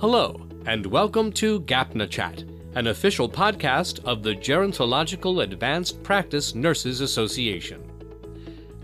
Hello, and welcome to GAPNA Chat, an official podcast of the Gerontological Advanced Practice Nurses Association.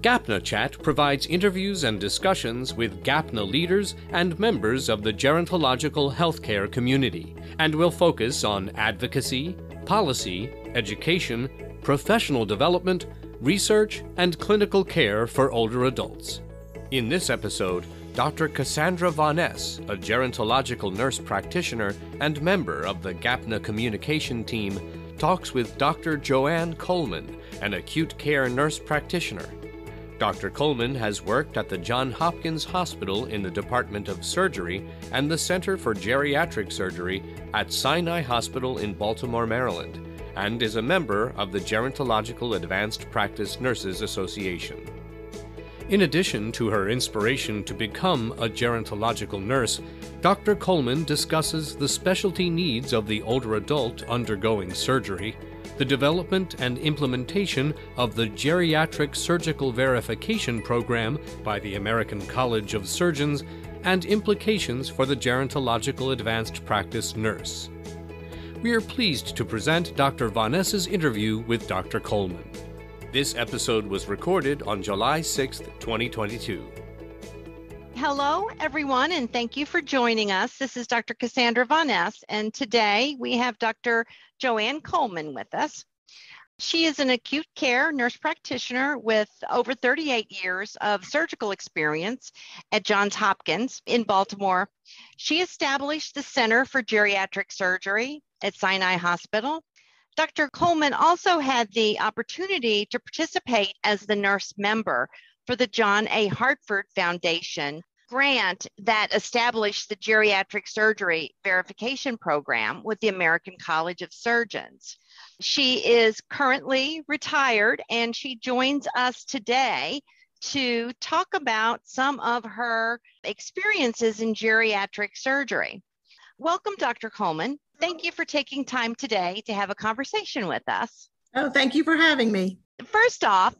GAPNA Chat provides interviews and discussions with GAPNA leaders and members of the gerontological healthcare community, and will focus on advocacy, policy, education, professional development, research, and clinical care for older adults. In this episode, Dr. Cassandra Vonnes, a gerontological nurse practitioner and member of the GAPNA communication team, talks with Dr. JoAnn Coleman, an acute care nurse practitioner. Dr. Coleman has worked at the Johns Hopkins Hospital in the Department of Surgery and the Center for Geriatric Surgery at Sinai Hospital in Baltimore, Maryland, and is a member of the Gerontological Advanced Practice Nurses Association. In addition to her inspiration to become a gerontological nurse, Dr. Coleman discusses the specialty needs of the older adult undergoing surgery, the development and implementation of the Geriatric Surgical Verification Program by the American College of Surgeons, and implications for the gerontological advanced practice nurse. We are pleased to present Dr. Vonnes' interview with Dr. Coleman. This episode was recorded on July 6th, 2022. Hello, everyone, and thank you for joining us. This is Dr. Cassandra Vonnes, and today we have Dr. JoAnn Coleman with us. She is an acute care nurse practitioner with over 38 years of surgical experience at Johns Hopkins in Baltimore. She established the Center for Geriatric Surgery at Sinai Hospital. Dr. Coleman also had the opportunity to participate as the nurse member for the John A. Hartford Foundation grant that established the Geriatric Surgery Verification Program with the American College of Surgeons. She is currently retired, and she joins us today to talk about some of her experiences in geriatric surgery. Welcome, Dr. Coleman. Thank you for taking time today to have a conversation with us. Oh, thank you for having me. First off,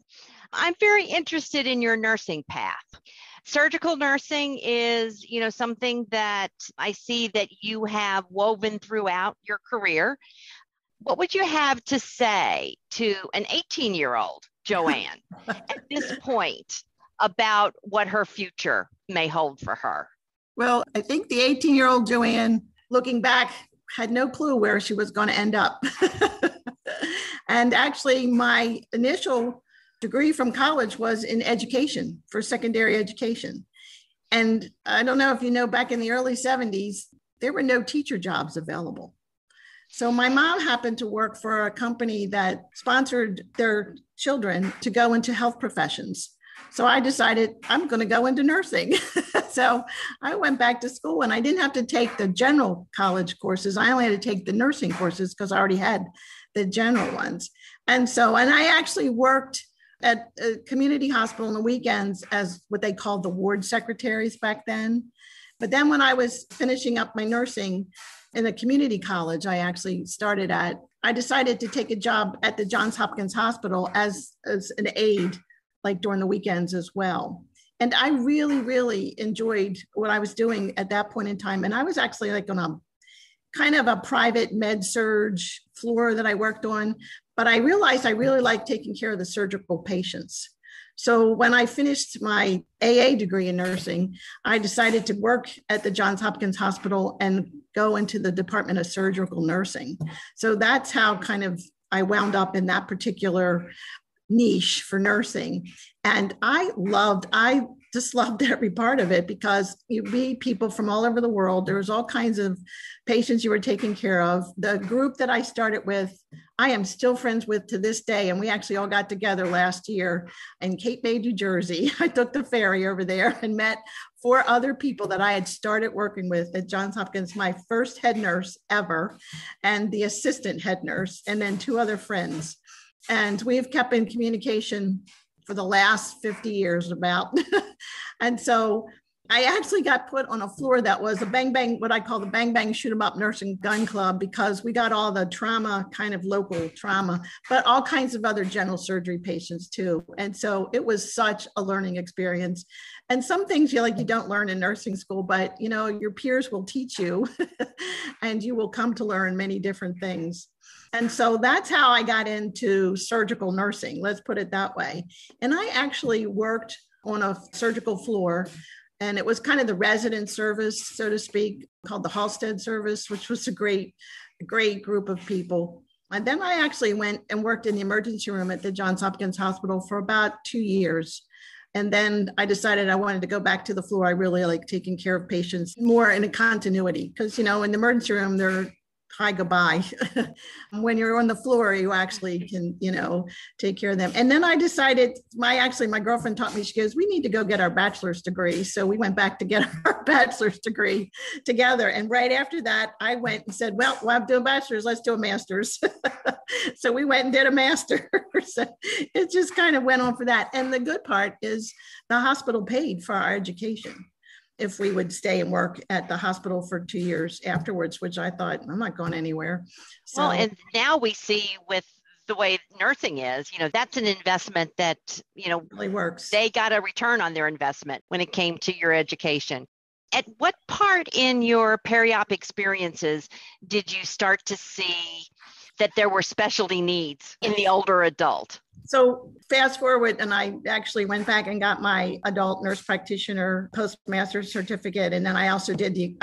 I'm very interested in your nursing path. Surgical nursing is, something that I see that you have woven throughout your career. What would you have to say to an 18-year-old JoAnn at this point about what her future may hold for her? Well, I think the 18-year-old JoAnn, looking back, had no clue where she was going to end up. And actually, my initial degree from college was in education for secondary education. And I don't know if you know, back in the early 70s, there were no teacher jobs available. So my mom happened to work for a company that sponsored their children to go into health professions. So I decided I'm going to go into nursing. So I went back to school, and I didn't have to take the general college courses. I only had to take the nursing courses because I already had the general ones. And I actually worked at a community hospital on the weekends as what they called the ward secretaries back then. But then when I was finishing up my nursing in a community college I actually started at, I decided to take a job at the Johns Hopkins Hospital as an aide, like during the weekends as well. And I really, really enjoyed what I was doing at that point in time. And I was actually like on a kind of a private med-surg floor that I worked on, but I realized I really liked taking care of the surgical patients. So when I finished my AA degree in nursing, I decided to work at the Johns Hopkins Hospital and go into the Department of Surgical Nursing. So that's how kind of I wound up in that particular niche for nursing. And I just loved every part of it, because you'd meet people from all over the world. There was all kinds of patients you were taking care of. The group that I started with, I am still friends with to this day. And we actually all got together last year in Cape May, New Jersey. I took the ferry over there and met 4 other people that I had started working with at Johns Hopkins, my first head nurse ever, and the assistant head nurse, and then 2 other friends. And we've kept in communication for the last 50 years about. And so I actually got put on a floor that was a bang bang, what I call the bang bang shoot 'em up nursing gun club, because we got all the trauma, kind of local trauma, but all kinds of other general surgery patients too. And so it was such a learning experience. And some things you like you don't learn in nursing school, but you know your peers will teach you, and you will come to learn many different things. And so that's how I got into surgical nursing. Let's put it that way. And I actually worked on a surgical floor. And it was kind of the resident service, so to speak, called the Halstead service, which was a great group of people. And then I actually went and worked in the emergency room at the Johns Hopkins Hospital for about 2 years. And then I decided I wanted to go back to the floor. I really like taking care of patients more in a continuity, because, you know, in the emergency room, they're hi, goodbye. When you're on the floor, you actually can, you know, take care of them. And then I decided, my girlfriend taught me, she goes, we need to go get our bachelor's degree. So we went back to get our bachelor's degree together. And right after that, I went and said, well, I'm doing bachelor's, let's do a master's. So we went and did a master's. It just kind of went on for that. And the good part is the hospital paid for our education if we would stay and work at the hospital for 2 years afterwards, which I thought, I'm not going anywhere. So. Well, and now we see with the way nursing is, you know, that's an investment that, you know, really works. They got a return on their investment when it came to your education. At what part in your periop experiences did you start to see that there were specialty needs in the older adult? So fast forward, and I actually went back and got my adult nurse practitioner postmaster's certificate. And then I also did the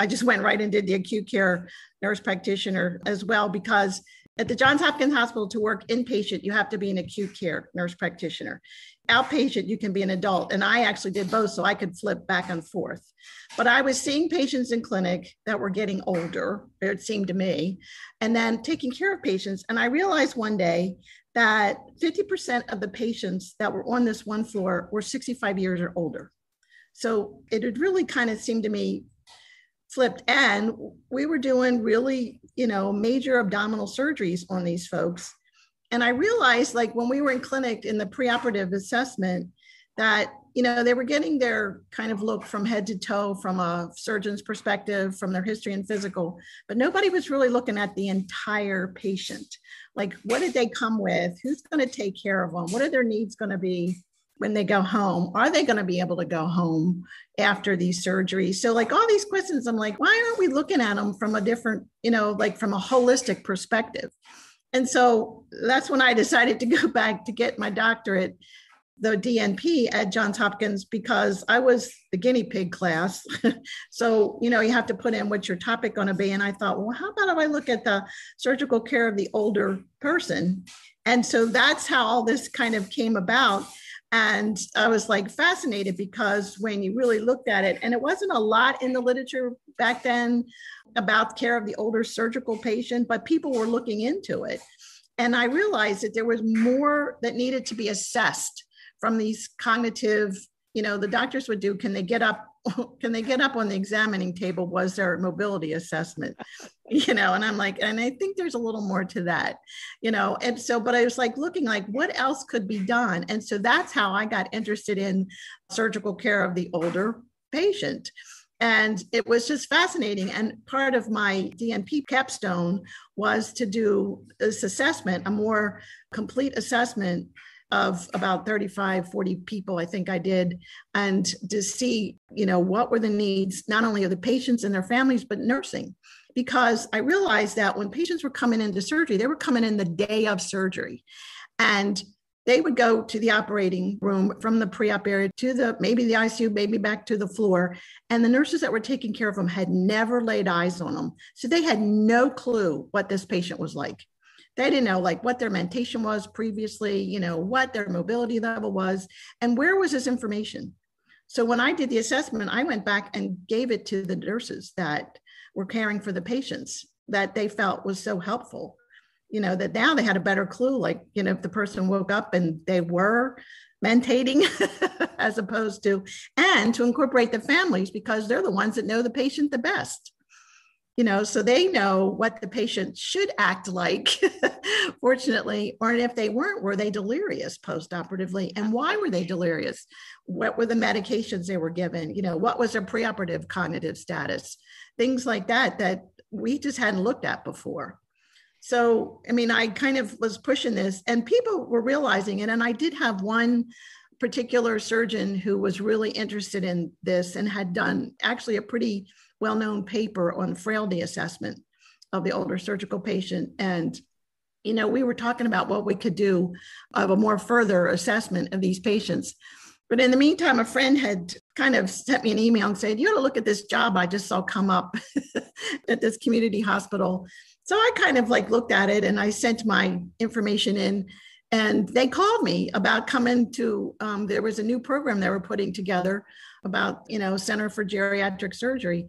acute care nurse practitioner as well, because at the Johns Hopkins Hospital to work inpatient, you have to be an acute care nurse practitioner. Outpatient, you can be an adult. And I actually did both, so I could flip back and forth. But I was seeing patients in clinic that were getting older, it seemed to me, and then taking care of patients. And I realized one day that 50% of the patients that were on this one floor were 65 years or older. So it had really kind of seemed to me flipped. And we were doing really, you know, major abdominal surgeries on these folks. And I realized, like, when we were in clinic in the preoperative assessment, that, you know, they were getting their kind of look from head to toe, from a surgeon's perspective, from their history and physical, but nobody was really looking at the entire patient. Like, what did they come with? Who's going to take care of them? What are their needs going to be when they go home? Are they going to be able to go home after these surgeries? So, like, all these questions, I'm like, why aren't we looking at them from a different, you know, like from a holistic perspective? And so that's when I decided to go back to get my doctorate, the DNP at Johns Hopkins, because I was the guinea pig class. So, you know, you have to put in what your topic going to be. And I thought, well, how about if I look at the surgical care of the older person? And so that's how all this kind of came about. And I was like fascinated, because when you really looked at it, and it wasn't a lot in the literature back then about care of the older surgical patient, but people were looking into it. And I realized that there was more that needed to be assessed from these cognitive, you know, the doctors would do, can they get up on the examining table, was their mobility assessment, you know, and I'm like, and I think there's a little more to that, you know, and so, but I was like looking like what else could be done. And so that's how I got interested in surgical care of the older patient. And it was just fascinating. And part of my DNP capstone was to do this assessment, a more complete assessment of about 35, 40 people, I think I did, and to see, you know, what were the needs, not only of the patients and their families, but nursing. Because I realized that when patients were coming into surgery, they were coming in the day of surgery. And they would go to the operating room from the pre-op area to maybe the ICU, maybe back to the floor. And the nurses that were taking care of them had never laid eyes on them. So they had no clue what this patient was like. They didn't know like what their mentation was previously, you know, what their mobility level was, and where was this information? So when I did the assessment, I went back and gave it to the nurses that were caring for the patients that they felt was so helpful, you know, that now they had a better clue, like, you know, if the person woke up and they were mentating as opposed to, and to incorporate the families because they're the ones that know the patient the best. you know, so they know what the patient should act like, fortunately, or if they weren't, were they delirious postoperatively? And why were they delirious? What were the medications they were given? You know, what was their preoperative cognitive status? Things like that, that we just hadn't looked at before. So, I mean, I kind of was pushing this and people were realizing it. And I did have one particular surgeon who was really interested in this and had done actually a pretty well-known paper on frailty assessment of the older surgical patient. And, you know, we were talking about what we could do of a more further assessment of these patients. But in the meantime, a friend had kind of sent me an email and said, you ought to look at this job I just saw come up at this community hospital. So I kind of like looked at it and I sent my information in and they called me about coming to, there was a new program they were putting together about, you know, Center for Geriatric Surgery.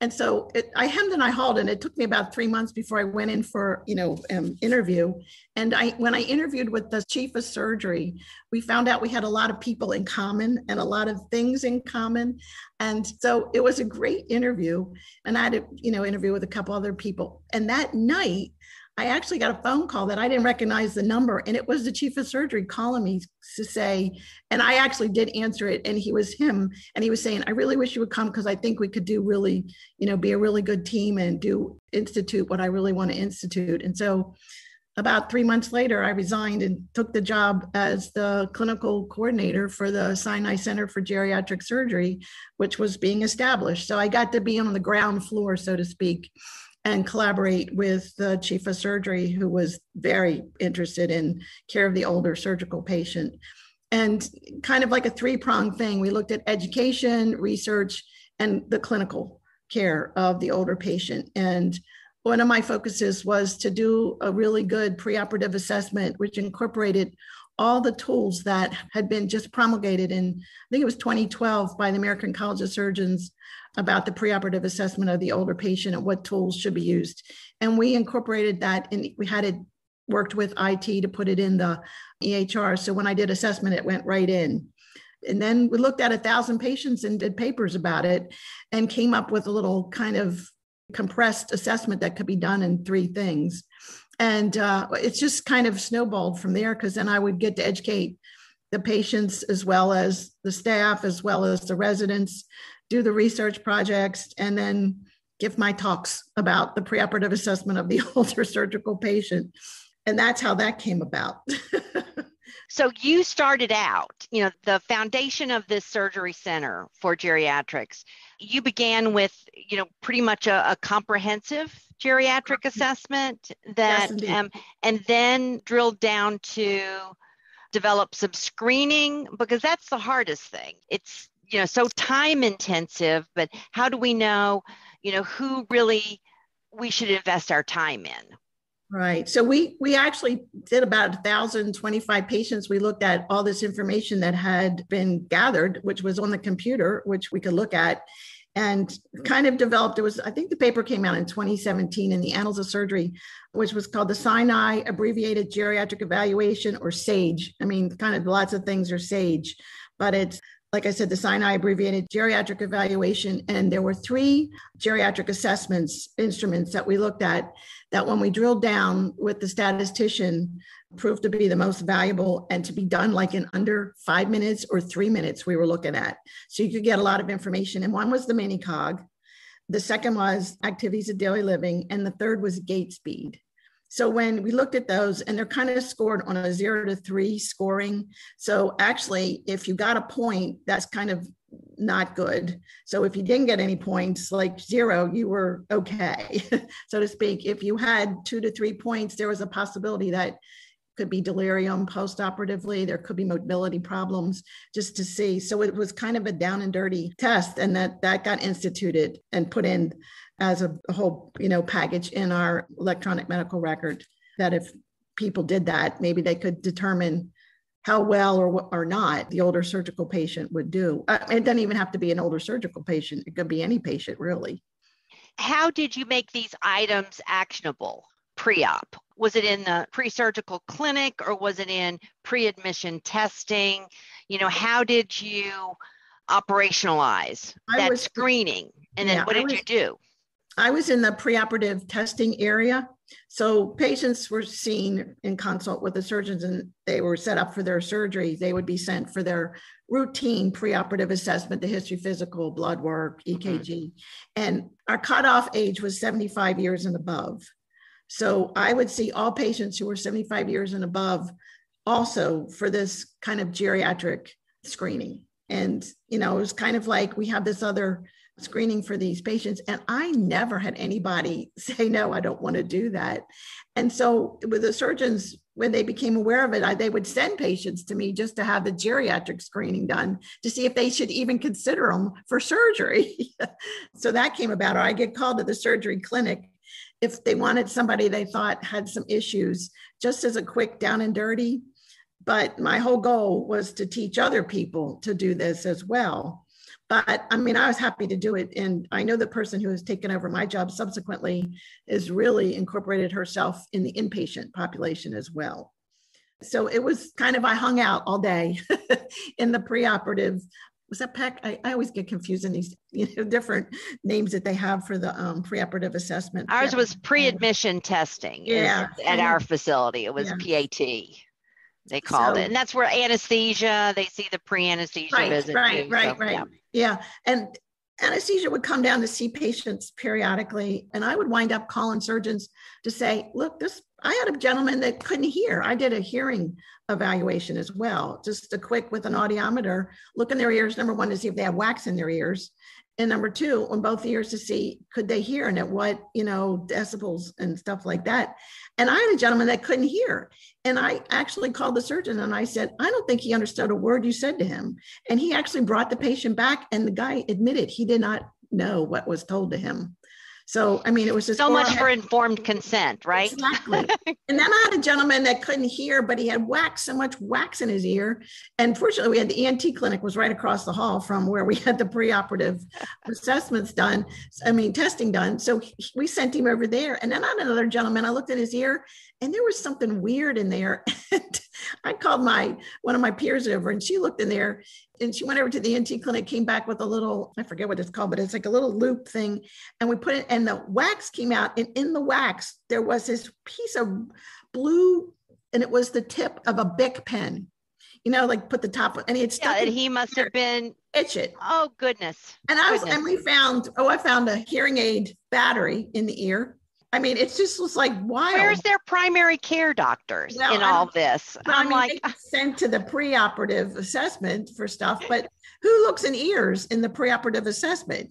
And so I hemmed and I hawed and it took me about 3 months before I went in for, you know, interview. And when I interviewed with the chief of surgery, we found out we had a lot of people in common and a lot of things in common. And so it was a great interview. And I had to, you know, interview with a couple other people. And that night, I actually got a phone call that I didn't recognize the number. And it was the chief of surgery calling me to say, and I actually did answer it. And he was him. And he was saying, I really wish you would come because I think we could do really, you know, be a really good team and do institute what I really want to institute. And so about 3 months later, I resigned and took the job as the clinical coordinator for the Sinai Center for Geriatric Surgery, which was being established. So I got to be on the ground floor, so to speak, and collaborate with the chief of surgery who was very interested in care of the older surgical patient. And kind of like a three-pronged thing, we looked at education, research, and the clinical care of the older patient. And one of my focuses was to do a really good preoperative assessment, which incorporated all the tools that had been just promulgated in, I think it was 2012 by the American College of Surgeons about the preoperative assessment of the older patient and what tools should be used. And we incorporated that and we had it worked with IT to put it in the EHR. So when I did assessment, it went right in. And then we looked at 1,000 patients and did papers about it and came up with a little kind of compressed assessment that could be done in three things. And it's just kind of snowballed from there because then I would get to educate the patients as well as the staff, as well as the residents, do the research projects, and then give my talks about the preoperative assessment of the older surgical patient. And that's how that came about. So you started out, you know, the foundation of this surgery center for geriatrics, you began with, you know, pretty much a comprehensive geriatric assessment that, yes, and then drilled down to develop some screening, because that's the hardest thing. It's, you know, so time intensive, but how do we know, you know, who really we should invest our time in? Right. So we actually did about 1,025 patients. We looked at all this information that had been gathered, which was on the computer, which we could look at, and kind of developed, it was, I think the paper came out in 2017 in the Annals of Surgery, which was called the Sinai Abbreviated Geriatric Evaluation, or SAGE. I mean, kind of lots of things are SAGE, but it's, like I said, the Sinai Abbreviated Geriatric Evaluation. And there were three geriatric assessments, instruments that we looked at that when we drilled down with the statistician proved to be the most valuable and to be done like in under 5 minutes or 3 minutes we were looking at. So you could get a lot of information. And one was the mini cog. The second was activities of daily living. And the third was gait speed. So when we looked at those, and they're kind of scored on a 0 to 3 scoring. So actually, if you got a point, that's kind of not good. So if you didn't get any points, like 0, you were okay, so to speak. If you had 2 to 3 points, there was a possibility that could be delirium postoperatively. There could be mobility problems, just to see. So it was kind of a down and dirty test, and that got instituted and put in as a whole, you know, package in our electronic medical record, that if people did that, maybe they could determine how well or not the older surgical patient would do. It doesn't even have to be an older surgical patient. It could be any patient, really. How did you make these items actionable pre-op? Was it in the pre-surgical clinic or was it in pre-admission testing? You know, how did you operationalize that screening? And then what did you do? I was in the preoperative testing area. So patients were seen in consult with the surgeons and they were set up for their surgery. They would be sent for their routine preoperative assessment, the history, physical, blood work, EKG. And our cutoff age was 75 years and above. So I would see all patients who were 75 years and above also for this kind of geriatric screening. And, you know, it was kind of like we have this other screening for these patients. And I never had anybody say, no, I don't want to do that. And so with the surgeons, when they became aware of it, they would send patients to me just to have the geriatric screening done to see if they should even consider them for surgery. So that came about, or I get called to the surgery clinic if they wanted somebody they thought had some issues, just as a quick down and dirty. But my whole goal was to teach other people to do this as well. But I mean, I was happy to do it. And I know the person who has taken over my job subsequently has really incorporated herself in the inpatient population as well. So it was kind of, I hung out all day in the preoperative. Was that PAC? I always get confused in these different names that they have for the preoperative assessment. Ours was pre-admission testing at our facility. It was PAT. They called it. And that's where anesthesia, they see the pre-anesthesia visit. Right. Yeah. And anesthesia would come down to see patients periodically. And I would wind up calling surgeons to say, look, I had a gentleman that couldn't hear. I did a hearing evaluation as well. Just a quick with an audiometer, look in their ears, number one, to see if they have wax in their ears. And number two, on both ears to see, could they hear and at what, decibels and stuff like that. And I had a gentleman that couldn't hear. And I actually called the surgeon and I said, I don't think he understood a word you said to him. And he actually brought the patient back and the guy admitted he did not know what was told to him. So, I mean, it was just so much for informed consent, right? Exactly. And then I had a gentleman that couldn't hear, but he had wax, so much wax in his ear. And fortunately, we had the ENT clinic was right across the hall from where we had the preoperative assessments done. I mean, testing done. So we sent him over there. And then I had another gentleman, I looked at his ear and there was something weird in there. And I called one of my peers over and she looked in there. And she went over to the ENT clinic, came back with a little, I forget what it's called, but it's like a little loop thing. And we put it, and the wax came out. And in the wax, there was this piece of blue, and it was the tip of a Bic pen, like put the top, and he had stuck it. And he must have been itching. Oh, goodness. And we found, I found a hearing aid battery in the ear. I mean, it's just was like, wild. Where's their primary care doctors in all this? I'm sent to the preoperative assessment for stuff, but who looks in ears in the preoperative assessment,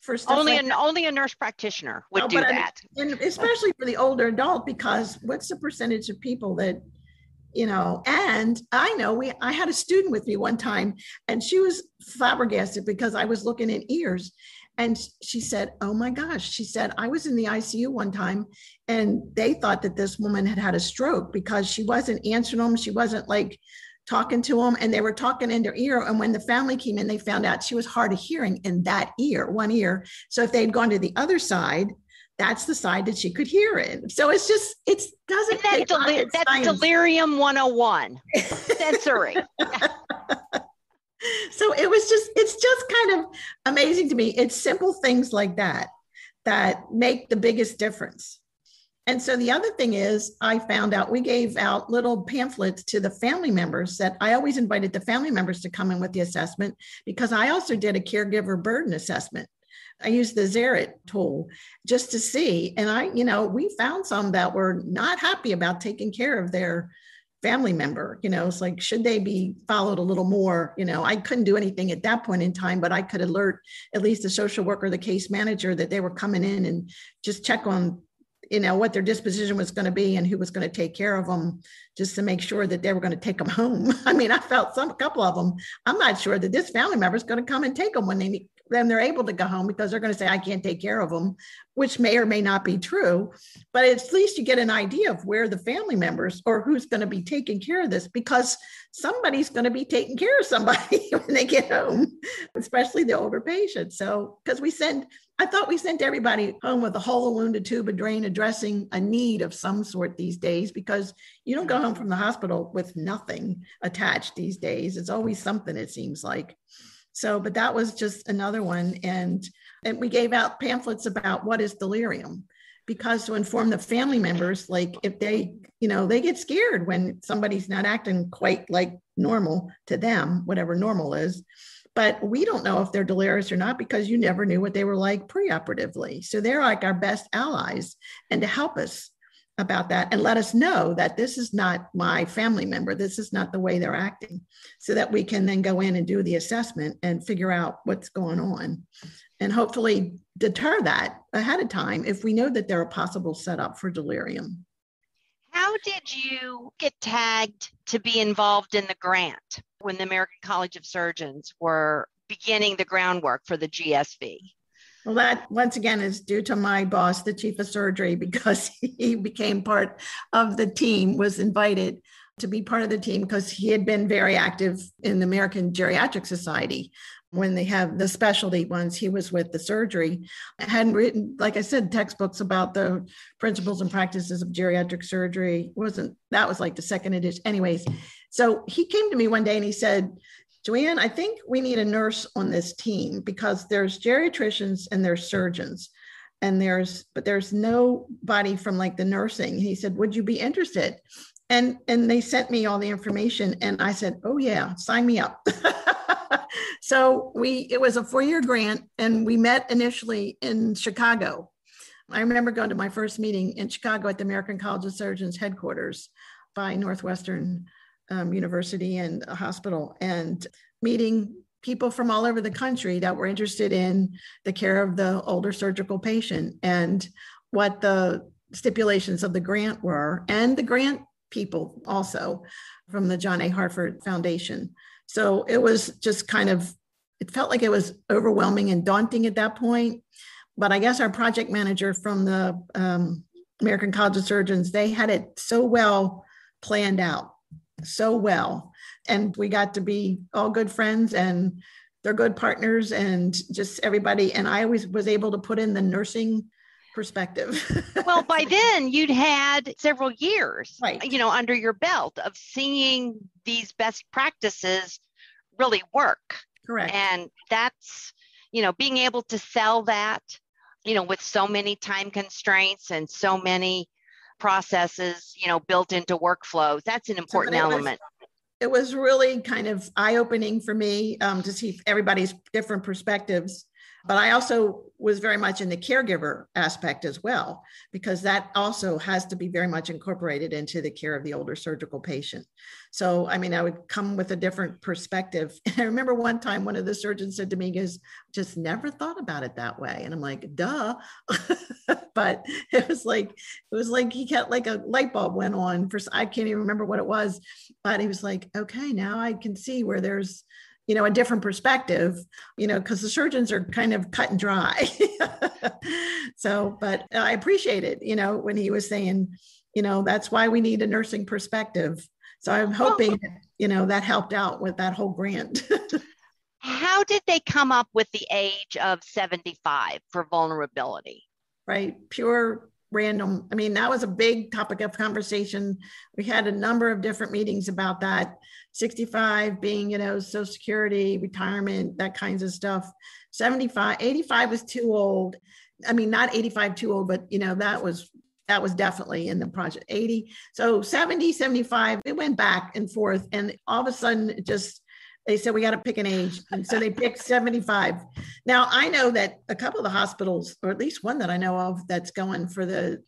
for stuff? Only a nurse practitioner would do that. And especially for the older adult, because what's the percentage of people that, and I know I had a student with me one time and she was flabbergasted because I was looking in ears. And she said, oh my gosh, she said, I was in the ICU one time and they thought that this woman had had a stroke because she wasn't answering them. She wasn't talking to them and they were talking in their ear. And when the family came in, they found out she was hard of hearing in that ear, one ear. So if they'd gone to the other side, that's the side that she could hear in. So it's just, that's delirium 101, sensory. So it was it's just kind of amazing to me. It's simple things like that, that make the biggest difference. And so the other thing is I found out we gave out little pamphlets to the family members that I always invited the family members to come in with the assessment because I also did a caregiver burden assessment. I used the Zarit tool just to see. And we found some that were not happy about taking care of their family member, it's like, should they be followed a little more? I couldn't do anything at that point in time, but I could alert at least the social worker, the case manager that they were coming in and just check on, what their disposition was going to be and who was going to take care of them just to make sure that they were going to take them home. I mean, I felt a couple of them. I'm not sure that this family member is going to come and take them when they're able to go home because they're going to say, I can't take care of them, which may or may not be true. But at least you get an idea of where the family members or who's going to be taking care of this, because somebody's going to be taking care of somebody when they get home, especially the older patients. So, because I thought we sent everybody home with a hole, a wound, a tube, a drain, addressing a need of some sort these days, because you don't go home from the hospital with nothing attached these days. It's always something, it seems like. So, but that was just another one. And we gave out pamphlets about what is delirium, because to inform the family members, like if they, you know, they get scared when somebody's not acting quite like normal to them, whatever normal is. But we don't know if they're delirious or not, because you never knew what they were like preoperatively. So they're like our best allies, and to help us about that and let us know that this is not my family member, this is not the way they're acting, so that we can then go in and do the assessment and figure out what's going on and hopefully deter that ahead of time if we know that they're a possible setup for delirium. How did you get tagged to be involved in the grant when the American College of Surgeons were beginning the groundwork for the GSV? Well, that once again is due to my boss, the chief of surgery, because he became part of the team, was invited to be part of the team because he had been very active in the American Geriatric Society. When they have the specialty ones, he was with the surgery, hadn't written, like I said, textbooks about the principles and practices of geriatric surgery. That was like the second edition. Anyways, so he came to me one day and he said, "JoAnn, I think we need a nurse on this team because there's geriatricians and there's surgeons, but there's nobody from like the nursing." He said, "Would you be interested?" And they sent me all the information, and I said, "Oh yeah, sign me up." So it was a 4-year grant, and we met initially in Chicago. I remember going to my first meeting in Chicago at the American College of Surgeons headquarters by Northwestern University and a hospital, and meeting people from all over the country that were interested in the care of the older surgical patient and what the stipulations of the grant were, and the grant people also from the John A. Hartford Foundation. So it was just kind of, it felt like it was overwhelming and daunting at that point. But I guess our project manager from the American College of Surgeons, they had it so well planned out. And we got to be all good friends, and they're good partners, and just everybody. And I always was able to put in the nursing perspective. Well, by then you'd had several years, right, you know, under your belt of seeing these best practices really work. Correct. And that's, you know, being able to sell that, you know, with so many time constraints and so many processes, you know, built into workflows. That's an important element. It was really kind of eye-opening for me to see everybody's different perspectives. But I also was very much in the caregiver aspect as well, because that also has to be very much incorporated into the care of the older surgical patient. So, I mean, I would come with a different perspective. And I remember one time, one of the surgeons said to me, he goes, "Just never thought about it that way." And I'm like, duh. But it was like he kept like a light bulb went on for, I can't even remember what it was, but he was like, "Okay, now I can see where there's, you know, a different perspective, you know, because the surgeons are kind of cut and dry." So, but I appreciate it, you know, when he was saying, you know, that's why we need a nursing perspective. So I'm hoping, you know, that helped out with that whole grant. How did they come up with the age of 75 for vulnerability? Right. Pure random. I mean, that was a big topic of conversation. We had a number of different meetings about that. 65 being, you know, Social Security, retirement, that kinds of stuff. 75, 85 was too old. I mean, not 85 too old, but, you know, that was definitely in the project. 80. So 70, 75, it went back and forth. And all of a sudden, just they said, we got to pick an age. And so they picked 75. Now, I know that a couple of the hospitals, or at least one that I know of that's going for the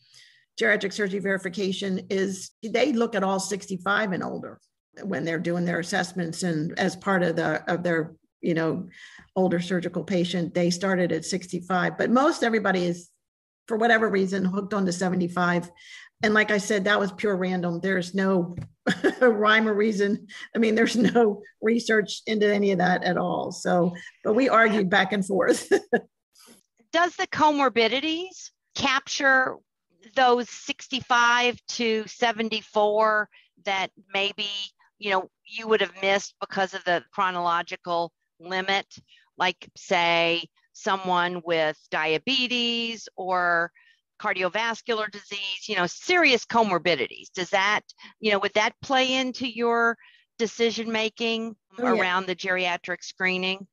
geriatric surgery verification, is they look at all 65 and older when they're doing their assessments. And as part of their, you know, older surgical patient, they started at 65. But most everybody is, for whatever reason, hooked on to 75. And like I said, that was pure random. There's no rhyme or reason. I mean, there's no research into any of that at all. So, but we argued back and forth. Does the comorbidities capture those 65 to 74 that maybe, you know, you would have missed because of the chronological limit? Like, say, someone with diabetes or cardiovascular disease, you know, serious comorbidities. Does that, you know, would that play into your decision making around the geriatric screening?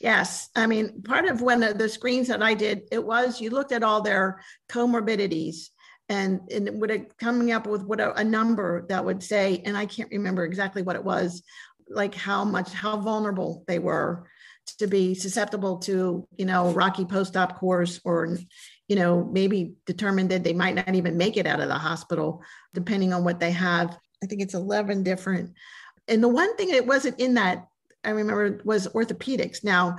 Yes. I mean, part of one of the screens that I did, it was you looked at all their comorbidities and it would have coming up with what a number that would say, and I can't remember exactly what it was, like how vulnerable they were to be susceptible to, you know, rocky post-op course, or, you know, maybe determined that they might not even make it out of the hospital, depending on what they have. I think it's 11 different. And the one thing that wasn't in that, I remember, was orthopedics. Now,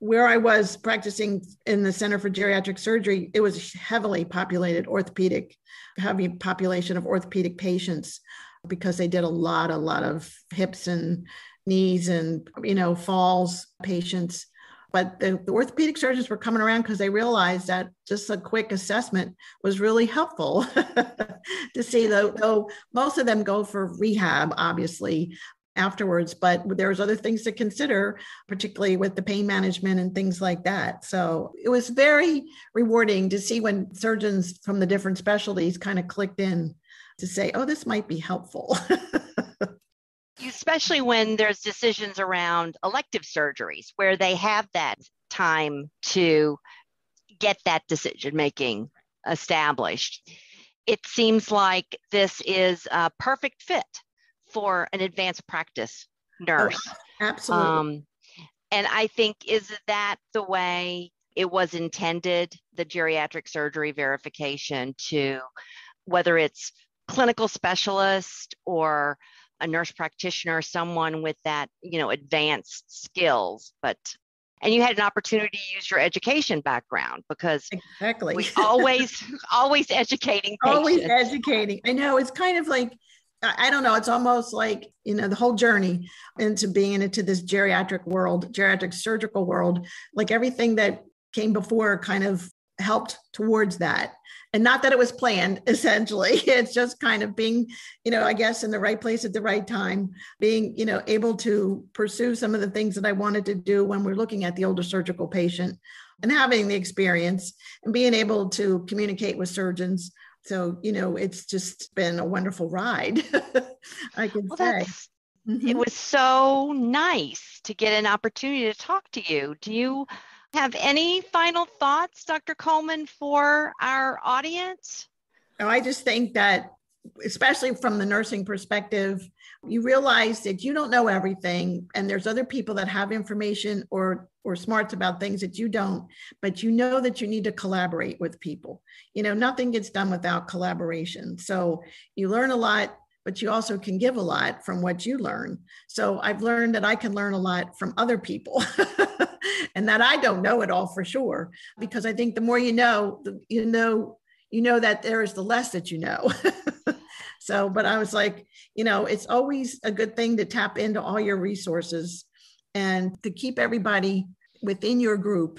where I was practicing in the Center for Geriatric Surgery, it was heavily populated orthopedic, heavy population of orthopedic patients, because they did a lot of hips and knees and, you know, falls patients. But the orthopedic surgeons were coming around because they realized that just a quick assessment was really helpful to see, though most of them go for rehab, obviously, afterwards, but there's other things to consider, particularly with the pain management and things like that. So it was very rewarding to see when surgeons from the different specialties kind of clicked in to say, oh, this might be helpful. Especially when there's decisions around elective surgeries where they have that time to get that decision-making established. It seems like this is a perfect fit for an advanced practice nurse. Oh, absolutely. And I think, is that the way it was intended, the geriatric surgery verification, to whether it's clinical specialist or a nurse practitioner, someone with that, you know, advanced skills, and you had an opportunity to use your education background, because exactly, we always educating patients. Always educating. I know, it's kind of like, I don't know, it's almost like, you know, the whole journey into being into this geriatric world, geriatric surgical world, like everything that came before kind of helped towards that. And not that it was planned, essentially. It's just kind of being, you know, I guess in the right place at the right time, being, you know, able to pursue some of the things that I wanted to do when we're looking at the older surgical patient, and having the experience and being able to communicate with surgeons. So, you know, it's just been a wonderful ride, I can say. Mm-hmm. It was so nice to get an opportunity to talk to you. Do you have any final thoughts, Dr. Coleman, for our audience? No, I just think that, especially from the nursing perspective, you realize that you don't know everything, and there's other people that have information or smarts about things that you don't, but you know that you need to collaborate with people. You know, nothing gets done without collaboration. So you learn a lot, but you also can give a lot from what you learn. So I've learned that I can learn a lot from other people and that I don't know it all for sure, because I think the more you know, you know that there is the less that you know. So, but I was like, you know, it's always a good thing to tap into all your resources and to keep everybody within your group,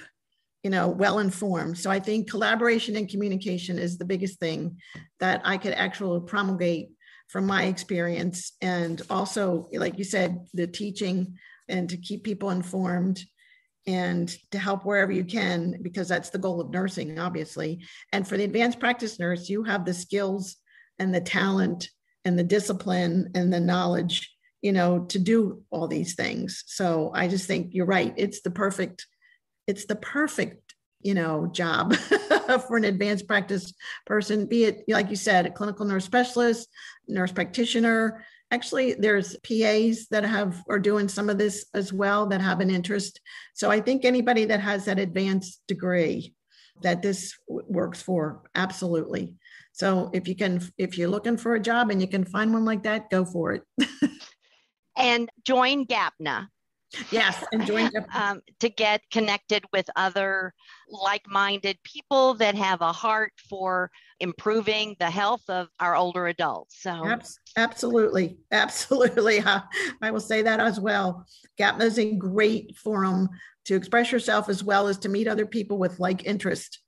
you know, well informed. So I think collaboration and communication is the biggest thing that I could actually promulgate from my experience. And also, like you said, the teaching, and to keep people informed and to help wherever you can, because that's the goal of nursing, obviously. And for the advanced practice nurse, you have the skills and the talent and the discipline and the knowledge, you know, to do all these things. So I just think you're right. It's the perfect, you know, job for an advanced practice person, be it, like you said, a clinical nurse specialist, nurse practitioner. Actually, there's PAs that are doing some of this as well, that have an interest. So I think anybody that has that advanced degree that this works for, absolutely. So if you're looking for a job and you can find one like that, go for it. And join GAPNA. Yes, and join GAPNA. To get connected with other like-minded people that have a heart for improving the health of our older adults. So absolutely. Absolutely. I will say that as well. GAPNA is a great forum to express yourself, as well as to meet other people with like interest,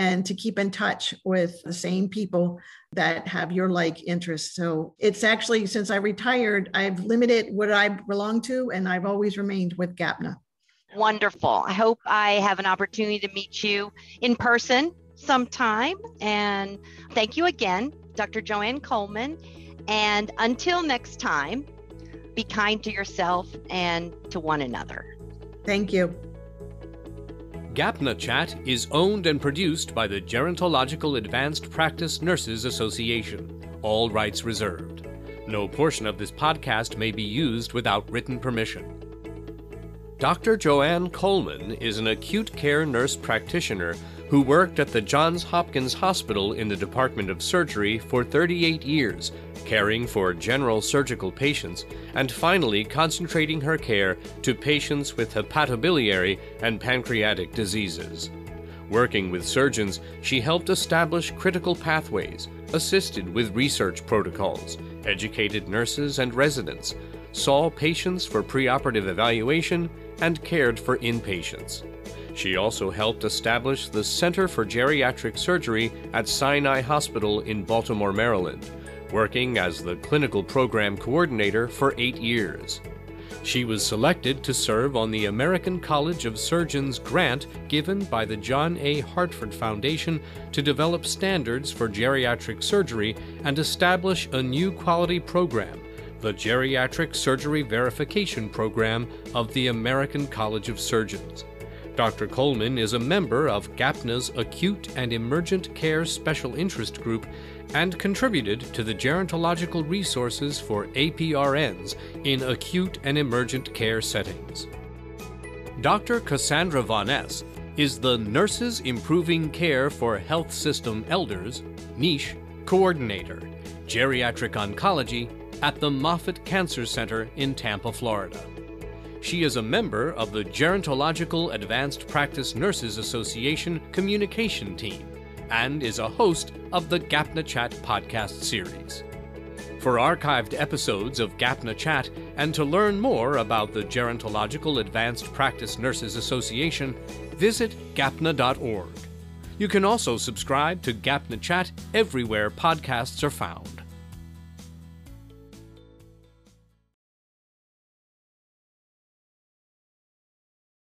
and to keep in touch with the same people that have your like interests. So it's actually, since I retired, I've limited what I belong to, and I've always remained with GAPNA. Wonderful. I hope I have an opportunity to meet you in person sometime. And thank you again, Dr. JoAnn Coleman. And until next time, be kind to yourself and to one another. Thank you. GAPNA Chat is owned and produced by the Gerontological Advanced Practice Nurses Association. All rights reserved. No portion of this podcast may be used without written permission. Dr. JoAnn Coleman is an acute care nurse practitioner who worked at the Johns Hopkins Hospital in the Department of Surgery for 38 years, caring for general surgical patients, and finally concentrating her care to patients with hepatobiliary and pancreatic diseases. Working with surgeons, she helped establish critical pathways, assisted with research protocols, educated nurses and residents, saw patients for preoperative evaluation, and cared for inpatients. She also helped establish the Center for Geriatric Surgery at Sinai Hospital in Baltimore, Maryland, working as the clinical program coordinator for 8 years. She was selected to serve on the American College of Surgeons grant given by the John A. Hartford Foundation to develop standards for geriatric surgery and establish a new quality program, the Geriatric Surgery Verification Program of the American College of Surgeons. Dr. Coleman is a member of GAPNA's Acute and Emergent Care Special Interest Group and contributed to the gerontological resources for APRNs in acute and emergent care settings. Dr. Cassandra Vonnes is the Nurses Improving Care for Health System Elders, Niche, Coordinator, Geriatric Oncology at the Moffitt Cancer Center in Tampa, Florida. She is a member of the Gerontological Advanced Practice Nurses Association communication team and is a host of the GAPNA Chat podcast series. For archived episodes of GAPNA Chat and to learn more about the Gerontological Advanced Practice Nurses Association, visit gapna.org. You can also subscribe to GAPNA Chat everywhere podcasts are found.